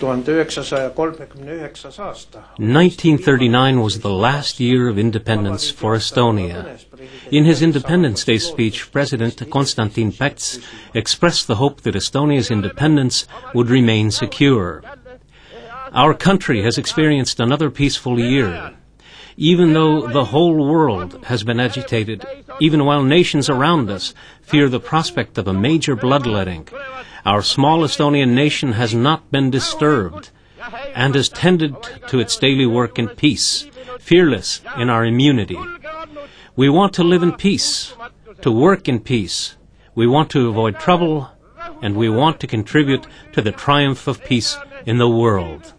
1939 was the last year of independence for Estonia. In his Independence Day speech, President Konstantin Päts expressed the hope that Estonia's independence would remain secure. Our country has experienced another peaceful year. Even though the whole world has been agitated, even while nations around us fear the prospect of a major bloodletting, our small Estonian nation has not been disturbed and has tended to its daily work in peace, fearless in our immunity. We want to live in peace, to work in peace. We want to avoid trouble, and we want to contribute to the triumph of peace in the world.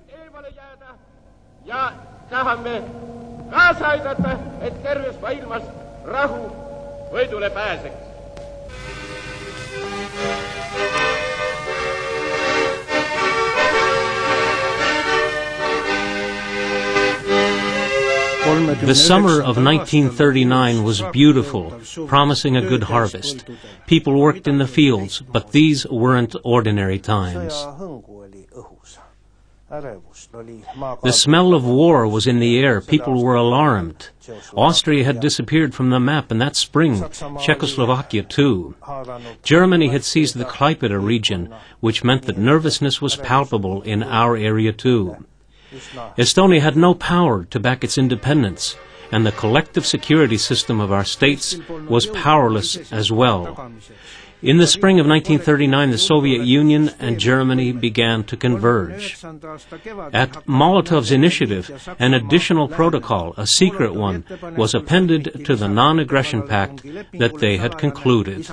The summer of 1939 was beautiful, promising a good harvest. People worked in the fields, but these weren't ordinary times. The smell of war was in the air. People were alarmed. Austria had disappeared from the map, and that spring, Czechoslovakia too. Germany had seized the Klaipeda region, which meant that nervousness was palpable in our area too. Estonia had no power to back its independence, and the collective security system of our states was powerless as well. In the spring of 1939, the Soviet Union and Germany began to converge. At Molotov's initiative, an additional protocol, a secret one, was appended to the non-aggression pact that they had concluded.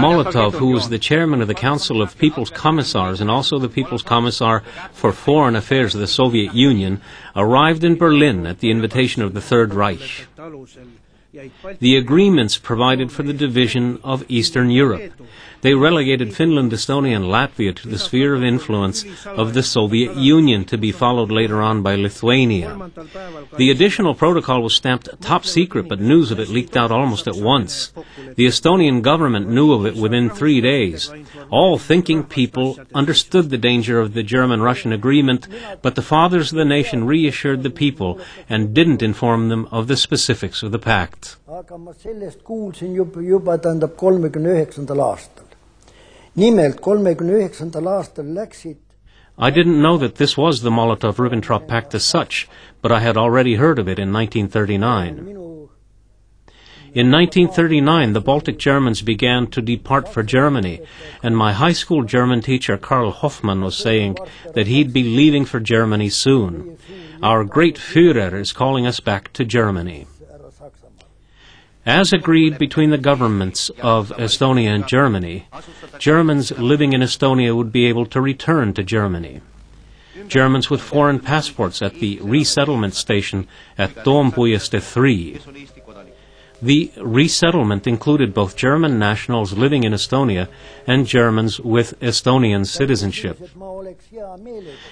Molotov, who was the chairman of the Council of People's Commissars and also the People's Commissar for Foreign Affairs of the Soviet Union, arrived in Berlin at the invitation of the Third Reich. The agreements provided for the division of Eastern Europe. They relegated Finland, Estonia, and Latvia to the sphere of influence of the Soviet Union, to be followed later on by Lithuania. The additional protocol was stamped top secret, but news of it leaked out almost at once. The Estonian government knew of it within 3 days. All thinking people understood the danger of the German-Russian agreement, but the fathers of the nation reassured the people and didn't inform them of the specifics of the pact. Aga ma sellest kuulsin juba 1939. Aastal. Nimelt 1939. Aastal läksid. I didn't know that this was the Molotov-Ribbentrop Pact as such, but I had already heard of it in 1939. In 1939, the Baltic Germans began to depart for Germany, and my high school German teacher Karl Hoffmann was saying that he'd be leaving for Germany soon. Our great Führer is calling us back to Germany. As agreed between the governments of Estonia and Germany, Germans living in Estonia would be able to return to Germany. Germans with foreign passports at the resettlement station at Dompujeste 3. The resettlement included both German nationals living in Estonia and Germans with Estonian citizenship.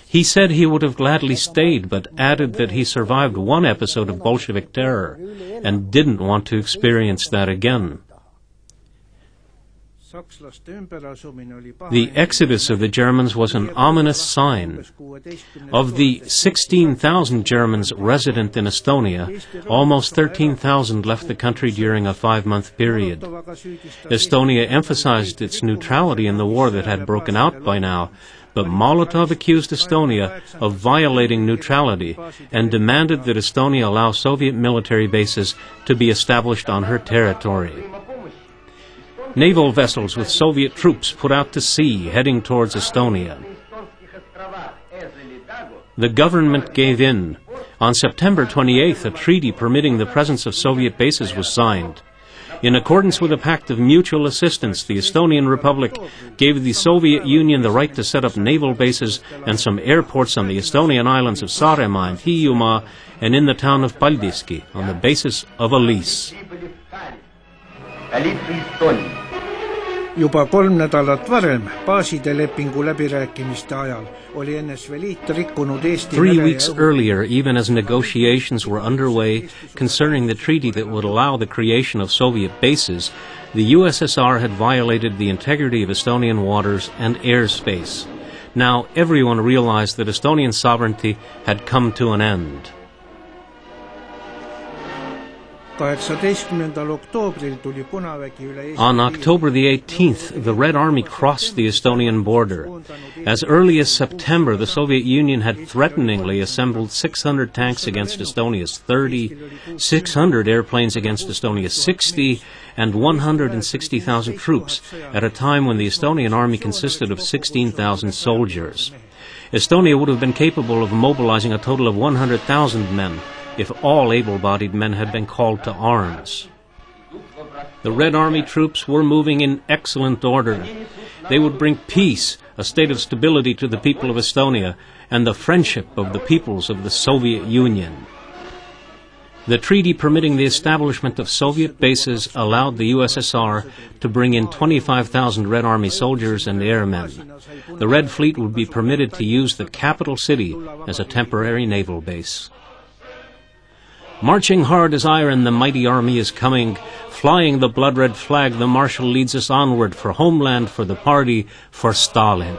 He said he would have gladly stayed, but added that he survived one episode of Bolshevik terror and didn't want to experience that again. The exodus of the Germans was an ominous sign. Of the 16,000 Germans resident in Estonia, almost 13,000 left the country during a 5-month period. Estonia emphasized its neutrality in the war that had broken out by now, but Molotov accused Estonia of violating neutrality and demanded that Estonia allow Soviet military bases to be established on her territory. Naval vessels with Soviet troops put out to sea, heading towards Estonia. The government gave in. On September 28th, a treaty permitting the presence of Soviet bases was signed. In accordance with a pact of mutual assistance, the Estonian Republic gave the Soviet Union the right to set up naval bases and some airports on the Estonian islands of Saaremaa and Hiiumaa, and in the town of Paldiski, on the basis of a lease. Juba 3 nädalat varem, baaside lepingu läbirääkimiste ajal, oli NSV Liit rikkunud Eesti. 3 weeks earlier, even as negotiations were underway concerning the treaty that would allow the creation of Soviet bases, the USSR had violated the integrity of Estonian waters and airspace. Now everyone realized that Estonian sovereignty had come to an end. 18. On October the 18th, the Red Army crossed the Estonian border. As early as September, the Soviet Union had threateningly assembled 600 tanks against Estonia's 30, 600 airplanes against Estonia's 60, and 160,000 troops, at a time when the Estonian army consisted of 16,000 soldiers. Estonia would have been capable of mobilizing a total of 100,000 men, if all able-bodied men had been called to arms. The Red Army troops were moving in excellent order. They would bring peace, a state of stability to the people of Estonia, and the friendship of the peoples of the Soviet Union. The treaty permitting the establishment of Soviet bases allowed the USSR to bring in 25,000 Red Army soldiers and airmen. The Red Fleet would be permitted to use the capital city as a temporary naval base. Marching hard as iron, the mighty army is coming. Flying the blood-red flag, the marshal leads us onward for homeland, for the party, for Stalin.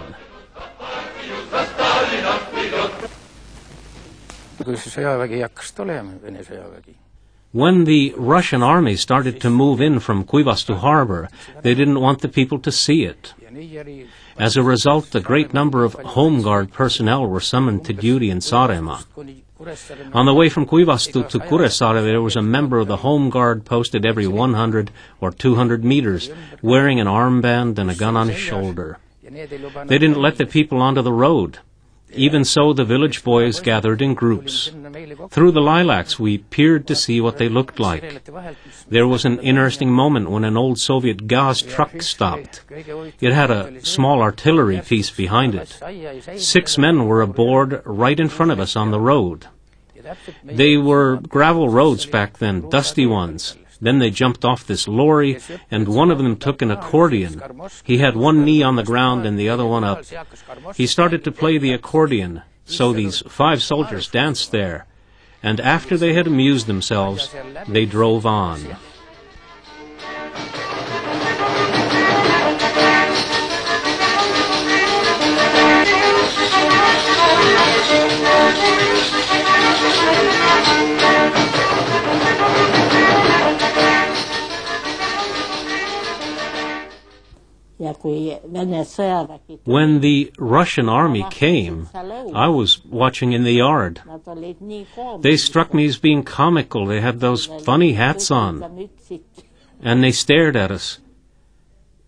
When the Russian army started to move in from Kuivastu harbor, they didn't want the people to see it. As a result, a great number of Home Guard personnel were summoned to duty in Saaremaa. On the way from Kuivastu to Kuressaare, there was a member of the Home Guard posted every 100 or 200 meters, wearing an armband and a gun on his shoulder. They didn't let the people onto the road. Even so, the village boys gathered in groups. Through the lilacs, we peered to see what they looked like. There was an interesting moment when an old Soviet gas truck stopped. It had a small artillery piece behind it. 6 men were aboard right in front of us on the road. They were gravel roads back then, dusty ones. Then they jumped off this lorry, and one of them took an accordion. He had one knee on the ground and the other one up. He started to play the accordion, so these 5 soldiers danced there. And after they had amused themselves, they drove on. When the Russian army came, I was watching in the yard. They struck me as being comical. They had those funny hats on, and they stared at us.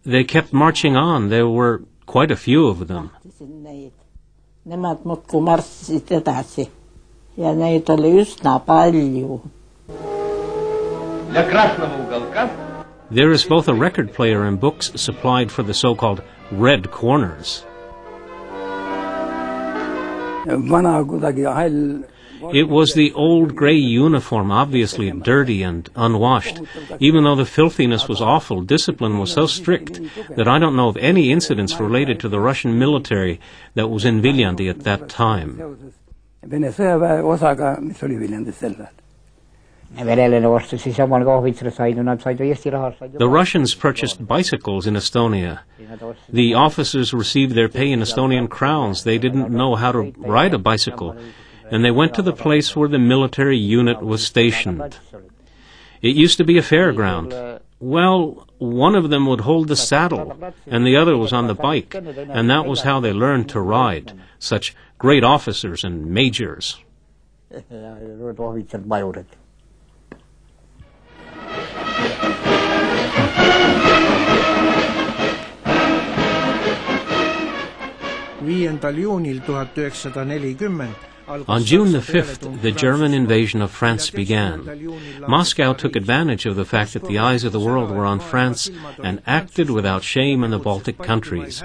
They kept marching on. There were quite a few of them. There is both a record player and books supplied for the so-called red corners. It was the old gray uniform, obviously dirty and unwashed. Even though the filthiness was awful, discipline was so strict that I don't know of any incidents related to the Russian military that was in Viljandi at that time. The Russians purchased bicycles in Estonia. The officers received their pay in Estonian crowns. They didn't know how to ride a bicycle, and they went to the place where the military unit was stationed. It used to be a fairground. Well, one of them would hold the saddle, and the other was on the bike, and that was how they learned to ride, such great officers and majors. On June the 5th, the German invasion of France began. Moscow took advantage of the fact that the eyes of the world were on France and acted without shame in the Baltic countries.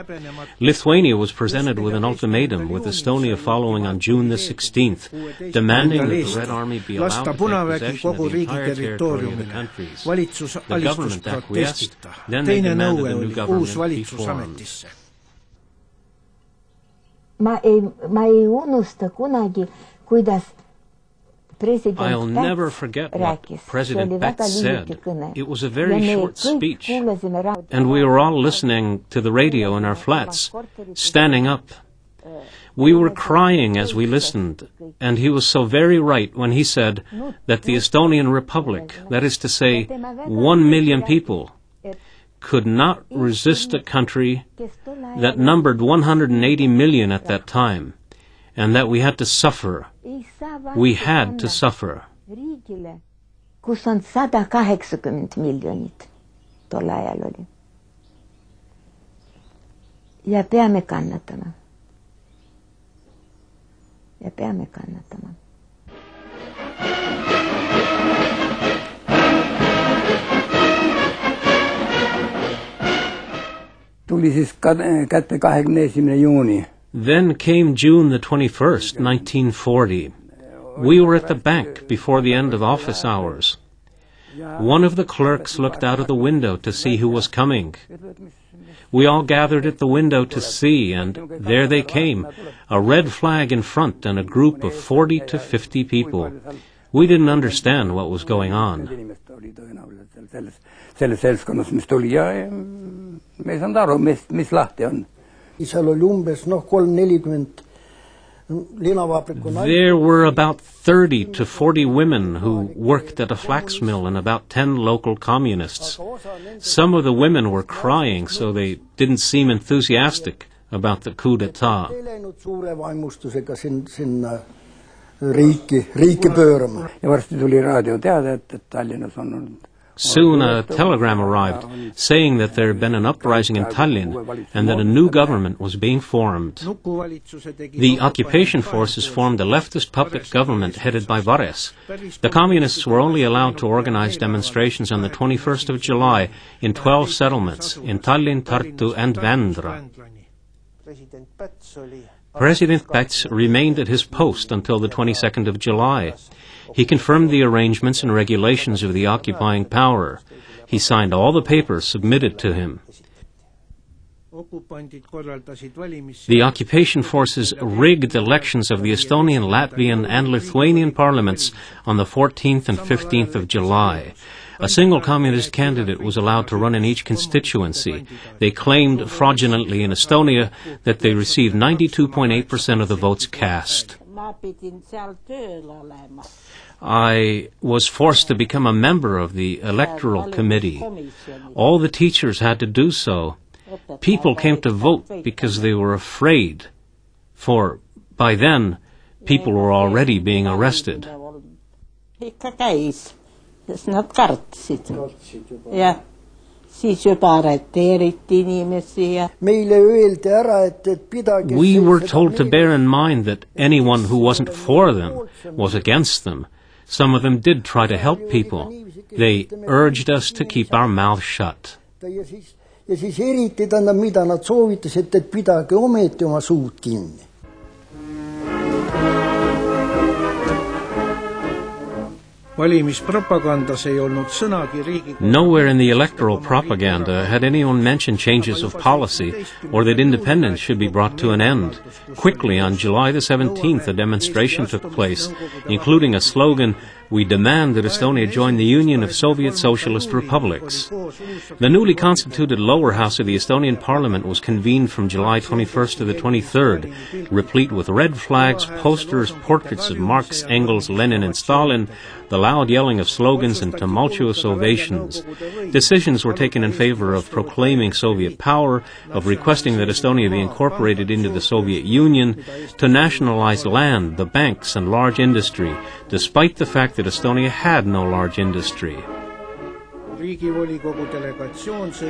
Lithuania was presented with an ultimatum, with Estonia following on June the 16th, demanding that the Red Army be allowed to take possession of the entire territory of the countries. The government acquiesced, then they demanded a new government be formed. Ma ei unusta kunagi, kuidas president Päts rääkis. See oli väga liiviti kõne. Ja me kõik kuulesime raadiot. We were crying as we listened, and he was so very right when he said that the Estonian Republic, that is to say, 1 million people, could not resist a country that numbered 180 million at that time, and that we had to suffer. We had to suffer. Ja peame kannatama. Tuli siis kätte 21. juuni. Then came June the 21st, 1940. We were at the bank before the end of office hours. One of the clerks looked out of the window to see who was coming. We all gathered at the window to see, and there they came, a red flag in front and a group of 40 to 50 people. We didn't understand what was going on. There were about 30 to 40 women who worked at a flax mill and about 10 local communists. Some of the women were crying, so they didn't seem enthusiastic about the coup d'etat. Soon a telegram arrived saying that there had been an uprising in Tallinn and that a new government was being formed. The occupation forces formed a leftist puppet government headed by Vares. The communists were only allowed to organize demonstrations on the 21st of July in 12 settlements in Tallinn, Tartu and Vändra. President Päts remained at his post until the 22nd of July. He confirmed the arrangements and regulations of the occupying power. He signed all the papers submitted to him. The occupation forces rigged elections of the Estonian, Latvian, and Lithuanian parliaments on the 14th and 15th of July. A single communist candidate was allowed to run in each constituency. They claimed fraudulently in Estonia that they received 92.8% of the votes cast. I was forced to become a member of the electoral committee. All the teachers had to do so. People came to vote because they were afraid, for by then people were already being arrested. Nad kartsid. Jah, siis juba arreteeriti inimesi ja... Meile öeldi ära, et pidagi... We were told to bear in mind that anyone who wasn't for them was against them. Some of them did try to help people. They urged us to keep our mouths shut. Ja siis eriti tähendab, mida nad soovitasid, et pidagi ometi oma suud kinni. Nowhere in the electoral propaganda had anyone mentioned changes of policy or that independence should be brought to an end. Quickly, on July the 17th, a demonstration took place, including a slogan, "We demand that Estonia join the Union of Soviet Socialist Republics." The newly constituted lower house of the Estonian parliament was convened from July 21st to the 23rd, replete with red flags, posters, portraits of Marx, Engels, Lenin and Stalin, the loud yelling of slogans and tumultuous ovations. Decisions were taken in favor of proclaiming Soviet power, of requesting that Estonia be incorporated into the Soviet Union, to nationalize land, the banks and large industry, despite the fact that Estonia had no large industry.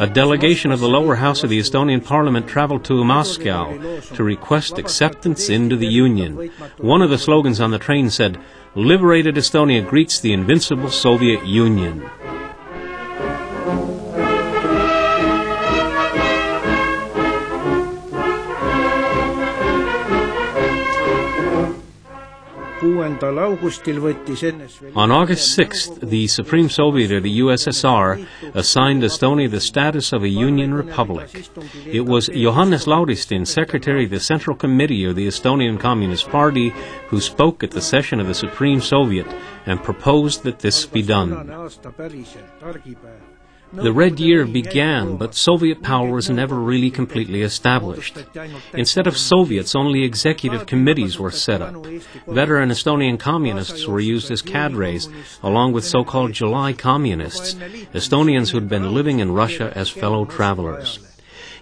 A delegation of the lower house of the Estonian parliament traveled to Moscow to request acceptance into the Union. One of the slogans on the train said, "Liberated Estonia greets the invincible Soviet Union." On August 6th, the Supreme Soviet of the USSR assigned Estonia the status of a Union Republic. It was Johannes Lauristin, Secretary of the Central Committee of the Estonian Communist Party, who spoke at the session of the Supreme Soviet and proposed that this be done. The Red Year began, but Soviet power was never really completely established. Instead of Soviets, only executive committees were set up. Veteran Estonian communists were used as cadres, along with so-called July communists, Estonians who had been living in Russia as fellow travelers.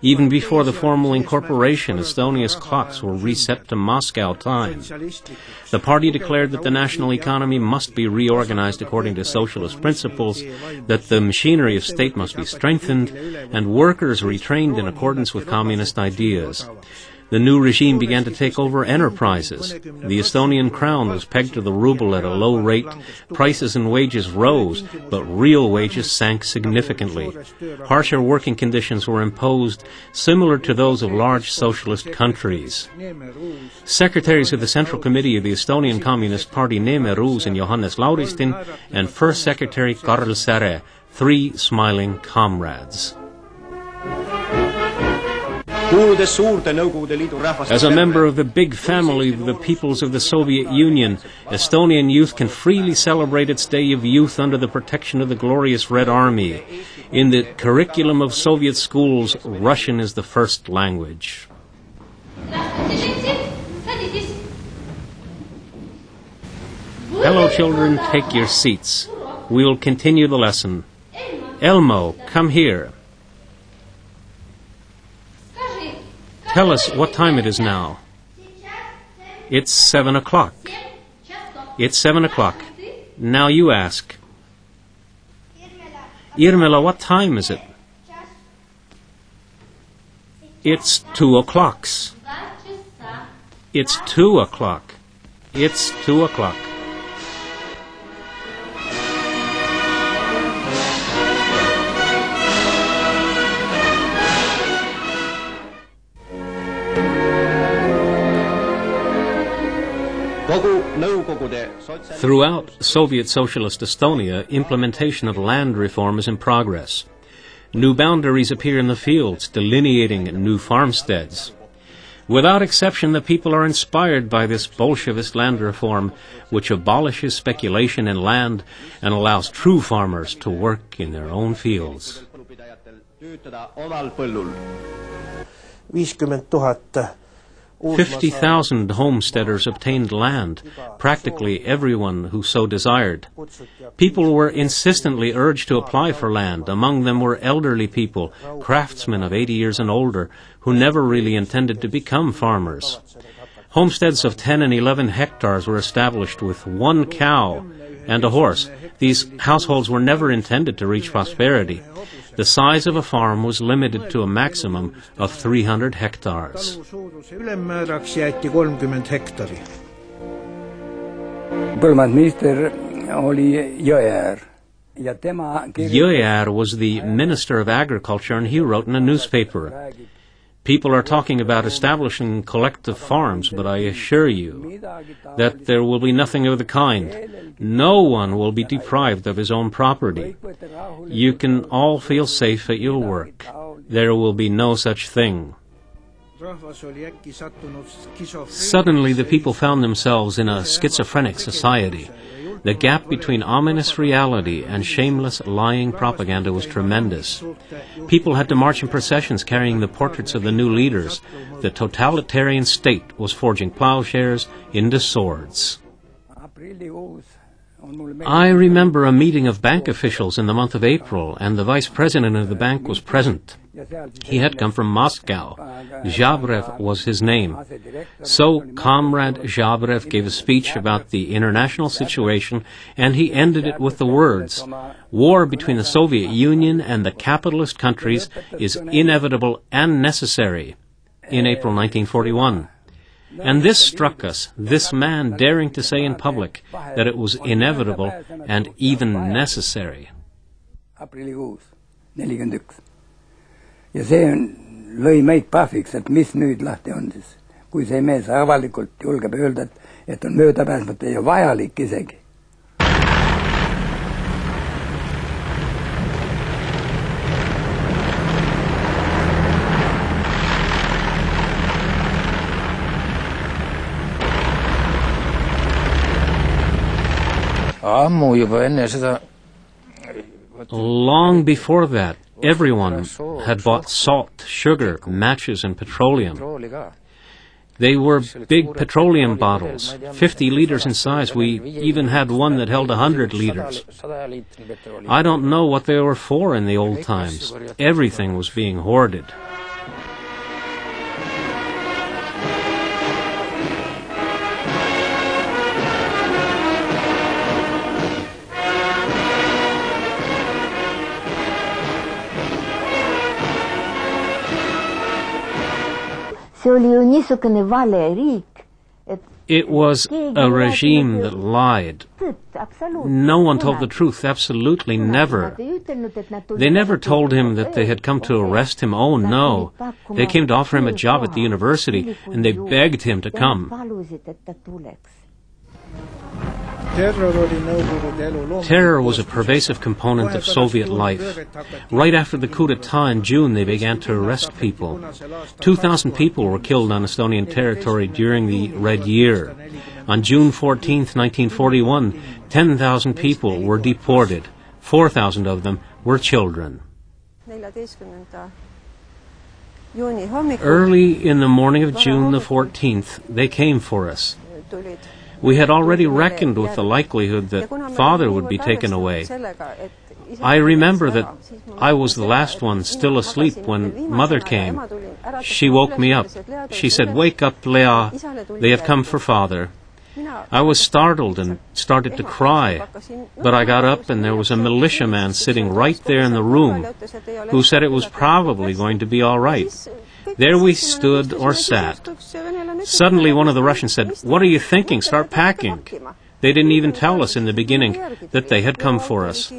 Even before the formal incorporation, Estonia's clocks were reset to Moscow time. The party declared that the national economy must be reorganized according to socialist principles, that the machinery of state must be strengthened, and workers retrained in accordance with communist ideas. The new regime began to take over enterprises. The Estonian crown was pegged to the ruble at a low rate. Prices and wages rose, but real wages sank significantly. Harsher working conditions were imposed, similar to those of large socialist countries. Secretaries of the Central Committee of the Estonian Communist Party Nehme Rus and Johannes Lauristin, and First Secretary Karl Sare, three smiling comrades. As a member of the big family of the peoples of the Soviet Union, Estonian youth can freely celebrate its Day of Youth under the protection of the glorious Red Army. In the curriculum of Soviet schools, Russian is the first language. Hello, children, take your seats. We will continue the lesson. Elmo, come here. Tell us what time it is now. It's 7 o'clock. It's 7 o'clock. Now you ask. Irmela, what time is it? It's 2 o'clock. It's 2 o'clock. It's 2 o'clock. Throughout Soviet Socialist Estonia, implementation of land reform is in progress. New boundaries appear in the fields, delineating new farmsteads. Without exception, the people are inspired by this Bolshevist land reform, which abolishes speculation in land and allows true farmers to work in their own fields. 50,000 homesteaders obtained land, practically everyone who so desired. People were insistently urged to apply for land. Among them were elderly people, craftsmen of 80 years and older, who never really intended to become farmers. Homesteads of 10 and 11 hectares were established with one cow and a horse. These households were never intended to reach prosperity. The size of a farm was limited to a maximum of 300 hectares. Jöjär was the Minister of Agriculture, and he wrote in a newspaper, "People are talking about establishing collective farms, but I assure you that there will be nothing of the kind. No one will be deprived of his own property. You can all feel safe at your work. There will be no such thing." Suddenly the people found themselves in a schizophrenic society. The gap between ominous reality and shameless lying propaganda was tremendous. People had to march in processions carrying the portraits of the new leaders. The totalitarian state was forging plowshares into swords. I remember a meeting of bank officials in the month of April, and the vice president of the bank was present. He had come from Moscow. Jabrev was his name. So Comrade Jabrev gave a speech about the international situation, and he ended it with the words, "War between the Soviet Union and the capitalist countries is inevitable and necessary," in April 1941. And this struck us, this man daring to say in public that it was inevitable and even necessary. Long before that, everyone had bought salt, sugar, matches, and petroleum. They were big petroleum bottles, 50 liters in size. We even had one that held 100 liters. I don't know what they were for in the old times. Everything was being hoarded. It was a regime that lied. No one told the truth, absolutely never. They never told him that they had come to arrest him. Oh, no. They came to offer him a job at the university, and they begged him to come. Terror was a pervasive component of Soviet life. Right after the coup d'etat in June, they began to arrest people. 2,000 people were killed on Estonian territory during the Red Year. On June 14, 1941, 10,000 people were deported. 4,000 of them were children. Early in the morning of June the 14th, they came for us. We had already reckoned with the likelihood that father would be taken away. I remember that I was the last one still asleep when mother came. She woke me up. She said, "Wake up, Lea, they have come for father." I was startled and started to cry, but I got up and there was a militiaman sitting right there in the room who said it was probably going to be all right. There we stood or sat. Suddenly one of the Russians said, "What are you thinking? Start packing." They didn't even tell us in the beginning that they had come for us.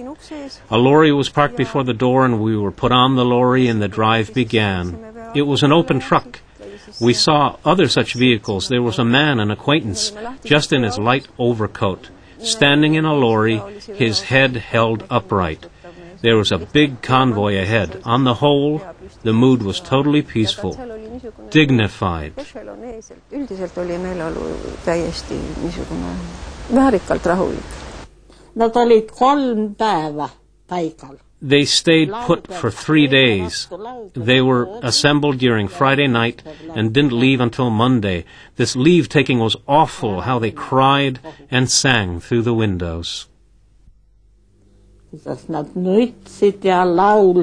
A lorry was parked before the door and we were put on the lorry and the drive began. It was an open truck. We saw other such vehicles. There was a man, an acquaintance, just in his light overcoat, standing in a lorry, his head held upright. There was a big convoy ahead. On the whole, the mood was totally peaceful, dignified. They stayed put for 3 days. They were assembled during Friday night and didn't leave until Monday. This leave-taking was awful, how they cried and sang through the windows. The Chancellery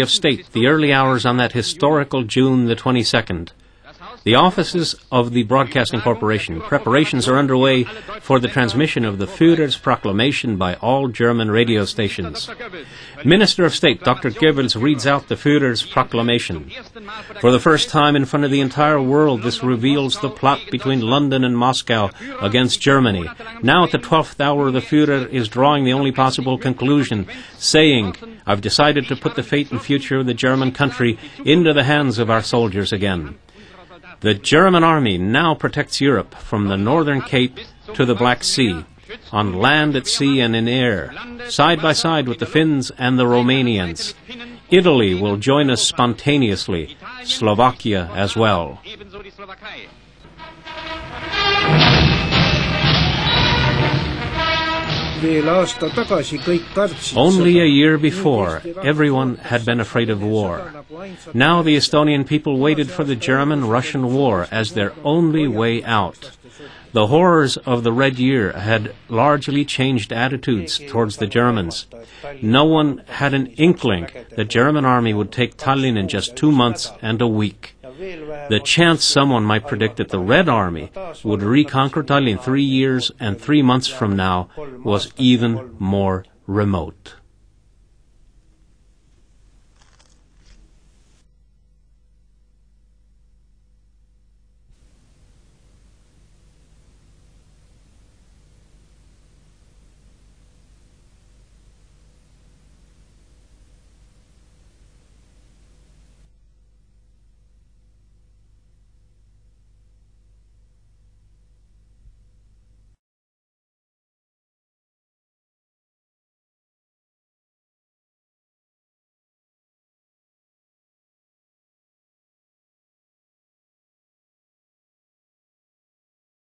of State, the early hours on that historical June the 22nd. The offices of the Broadcasting Corporation. Preparations are underway for the transmission of the Führer's proclamation by all German radio stations. Minister of State Dr. Goebbels reads out the Führer's proclamation. For the first time in front of the entire world, this reveals the plot between London and Moscow against Germany. Now at the 12th hour, the Führer is drawing the only possible conclusion, saying, "I've decided to put the fate and future of the German country into the hands of our soldiers again." The German army now protects Europe from the Northern Cape to the Black Sea, on land, at sea, and in air, side by side with the Finns and the Romanians. Italy will join us spontaneously, Slovakia as well. Only a year before, everyone had been afraid of war. Now the Estonian people waited for the German-Russian war as their only way out. The horrors of the Red Year had largely changed attitudes towards the Germans. No one had an inkling the German army would take Tallinn in just 2 months and a week. The chance someone might predict that the Red Army would reconquer Tallinn 3 years and 3 months from now was even more remote.